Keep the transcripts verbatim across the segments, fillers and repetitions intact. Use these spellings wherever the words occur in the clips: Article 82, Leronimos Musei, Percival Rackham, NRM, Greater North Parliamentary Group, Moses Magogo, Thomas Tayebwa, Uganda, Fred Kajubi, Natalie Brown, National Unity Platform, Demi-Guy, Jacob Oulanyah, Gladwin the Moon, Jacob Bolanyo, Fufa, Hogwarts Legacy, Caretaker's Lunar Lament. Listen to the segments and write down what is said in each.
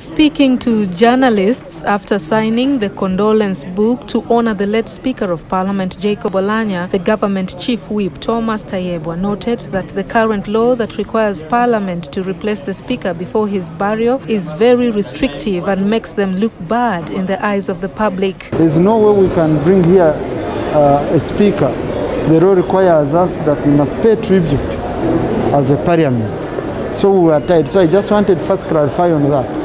Speaking to journalists after signing the condolence book to honor the late Speaker of Parliament Jacob Oulanyah, the government chief whip Thomas Tayebwa noted that the current law that requires Parliament to replace the Speaker before his burial is very restrictive and makes them look bad in the eyes of the public. There's no way we can bring here uh, a Speaker. The law requires us that we must pay tribute as a Parliament. So we were tied. So I just wanted first clarify on that.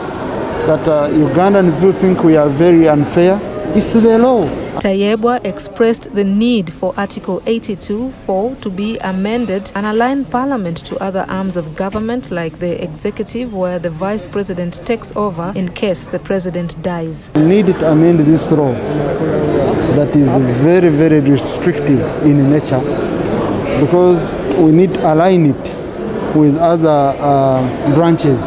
that uh, Ugandans do think we are very unfair. It's the law. Tayebwa expressed the need for Article eighty-two point four to be amended and align Parliament to other arms of government like the executive, where the Vice President takes over in case the President dies. We need to amend this law that is very, very restrictive in nature, because we need to align it with other uh, branches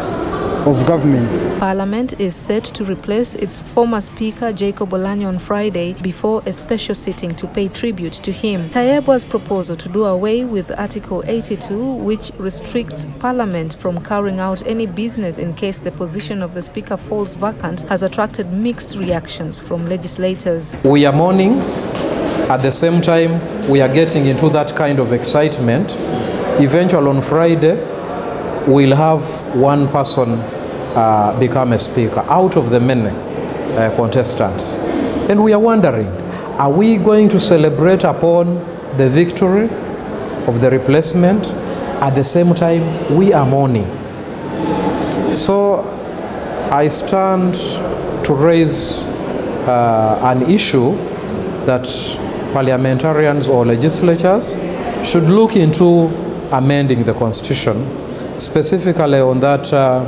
of government. Parliament is set to replace its former Speaker Jacob Bolanyo on Friday before a special sitting to pay tribute to him. Tayebwa's proposal to do away with Article eighty-two, which restricts Parliament from carrying out any business in case the position of the Speaker falls vacant, has attracted mixed reactions from legislators. We are mourning. At the same time, we are getting into that kind of excitement. Eventually on Friday, we'll have one person uh, become a Speaker out of the many uh, contestants. And we are wondering, are we going to celebrate upon the victory of the replacement? At the same time, we are mourning. So I stand to raise uh, an issue that parliamentarians or legislatures should look into amending the Constitution, specifically on that uh,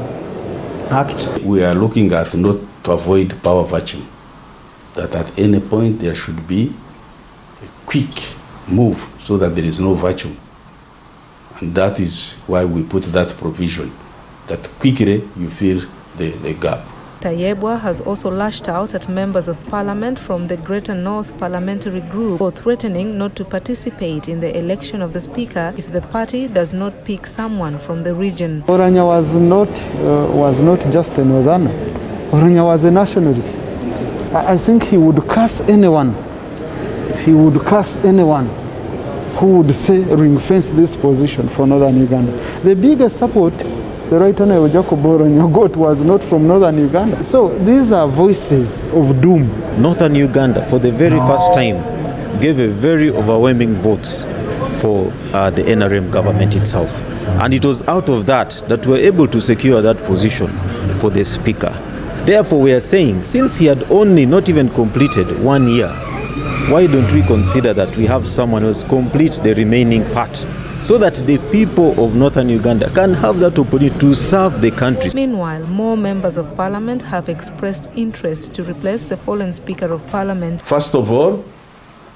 act. We are looking at not to avoid power vacuum, that at any point there should be a quick move so that there is no vacuum. And that is why we put that provision, that quickly you fill the, the gap. Tayebwa has also lashed out at members of Parliament from the Greater North Parliamentary Group for threatening not to participate in the election of the Speaker if the party does not pick someone from the region. Oulanyah was not, uh, was not just a northerner. Oulanyah was a nationalist. I, I think he would curse anyone. He would curse anyone who would say ring-fence this position for northern Uganda. The biggest support the Right Honourable Jacob Bolanyo got was not from northern Uganda. So these are voices of doom. Northern Uganda, for the very first time, gave a very overwhelming vote for uh, the N R M government itself. And it was out of that that we were able to secure that position for the Speaker. Therefore, we are saying, since he had only not even completed one year, why don't we consider that we have someone else complete the remaining part, so that the people of northern Uganda can have that opportunity to serve the country. Meanwhile, more members of Parliament have expressed interest to replace the fallen Speaker of Parliament. First of all,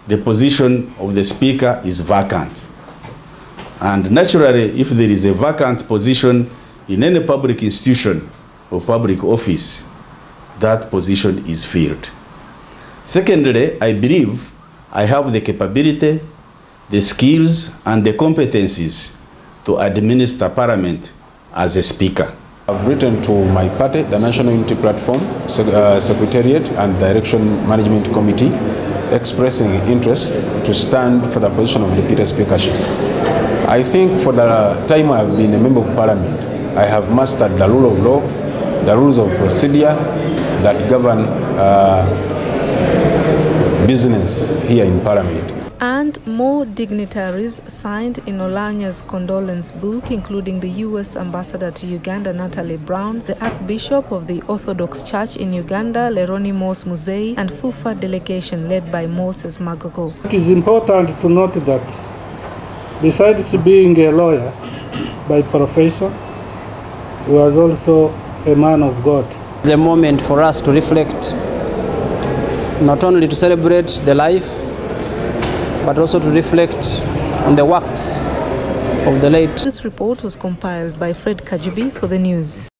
the position of the Speaker is vacant. And naturally, if there is a vacant position in any public institution or public office, that position is filled. Secondly, I believe I have the capability, the skills and the competencies to administer Parliament as a Speaker. I've written to my party, the National Unity Platform, Sec uh, Secretariat and Direction Management Committee, expressing interest to stand for the position of Deputy Speakership. I think for the time I've been a member of Parliament, I have mastered the rule of law, the rules of procedure that govern uh, business here in Parliament. And more dignitaries signed in Oulanyah's condolence book, including the U S Ambassador to Uganda, Natalie Brown, the Archbishop of the Orthodox Church in Uganda, Leronimos Musei, and Fufa delegation led by Moses Magogo. It is important to note that, besides being a lawyer by profession, he was also a man of God. It's a moment for us to reflect, not only to celebrate the life, but also to reflect on the works of the late. This report was compiled by Fred Kajubi for the news.